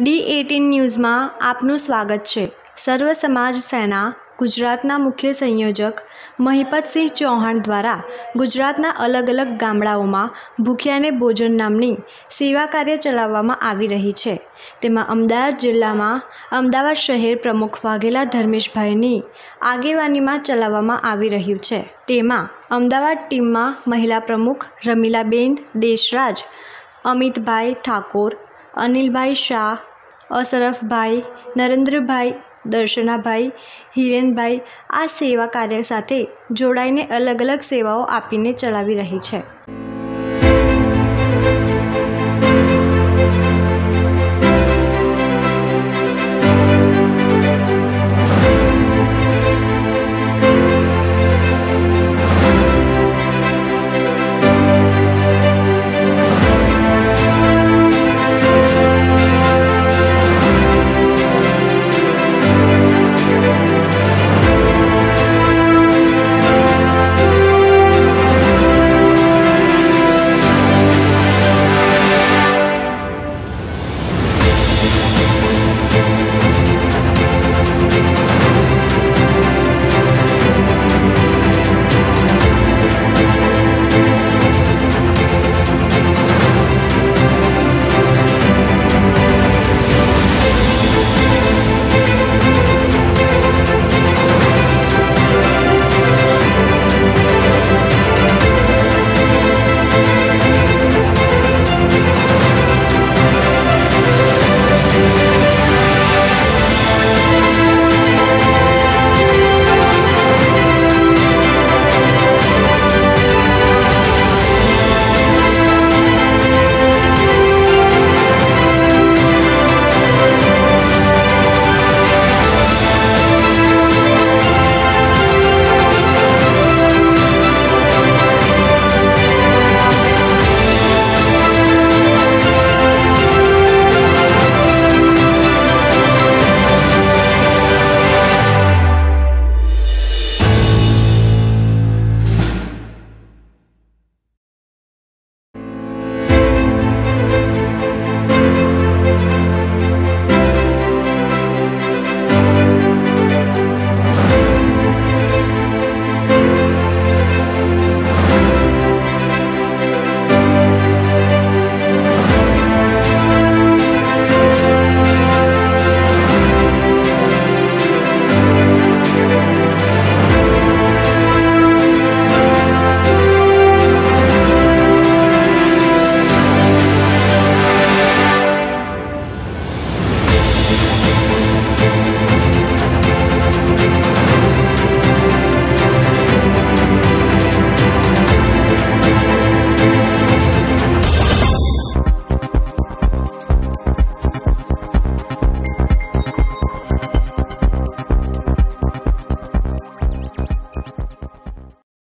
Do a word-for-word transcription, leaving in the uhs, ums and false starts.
D eighteen news में आपनु स्वागत है। सर्व समाज सेना गुजरातना मुख्य संयोजक महिपत सिंह चौहान द्वारा गुजरातना अलग अलग गामडाओमां भूखियाने भोजन नामनी सेवा कार्य चलाववामां आवी रही छे। तेमां अमदावाद जिल्लामां अमदावाद शहर प्रमुख वाघेला धर्मेन्द्रभाईनी આગેવાનીમાં ચલાવવામાં આવી રહ્યું છે। તેમાં અમદાવાદ ટીમમાં મહિલા પ્રમુખ રમીલાબેન દેશરાજ, અમિત ભાઈ ઠાકુર, અનિલ ભાઈ શાહ, અશરફ ભાઈ, નરેન્દ્ર ભાઈ, दर्शना भाई, हिरेन भाई आ सेवा कार्य साथे जोड़ाईने अलग अलग सेवाओं आपीने चलावी रही है।